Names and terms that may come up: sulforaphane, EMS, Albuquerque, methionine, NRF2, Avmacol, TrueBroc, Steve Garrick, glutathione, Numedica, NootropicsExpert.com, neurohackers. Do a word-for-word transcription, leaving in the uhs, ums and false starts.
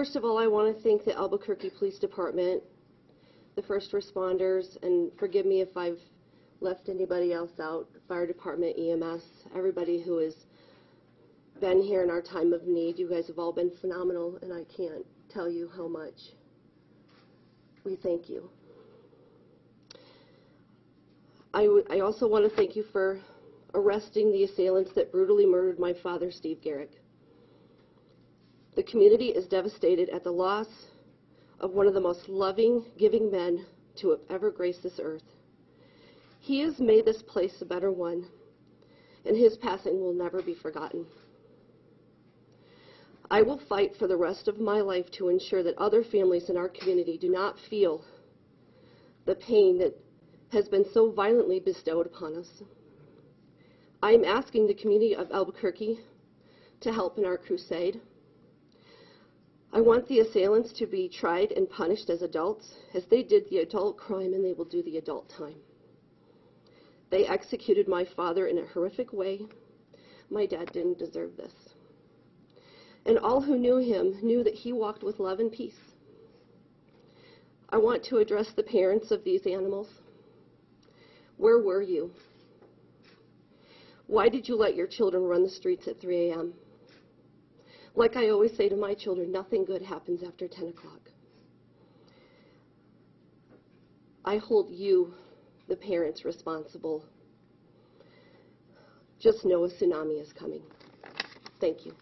First of all, I want to thank the Albuquerque Police Department, the first responders, and forgive me if I've left anybody else out, fire department, E M S, everybody who has been here in our time of need. You guys have all been phenomenal, and I can't tell you how much we thank you. I, w I also want to thank you for arresting the assailants that brutally murdered my father, Steve Garrick. The community is devastated at the loss of one of the most loving, giving men to have ever graced this earth. He has made this place a better one, and his passing will never be forgotten. I will fight for the rest of my life to ensure that other families in our community do not feel the pain that has been so violently bestowed upon us. I am asking the community of Albuquerque to help in our crusade. I want the assailants to be tried and punished as adults. As they did the adult crime, and they will do the adult time. They executed my father in a horrific way. My dad didn't deserve this. And all who knew him knew that he walked with love and peace. I want to address the parents of these animals. Where were you? Why did you let your children run the streets at three A M? Like I always say to my children, nothing good happens after ten o'clock. I hold you, the parents, responsible. Just know a tsunami is coming. Thank you.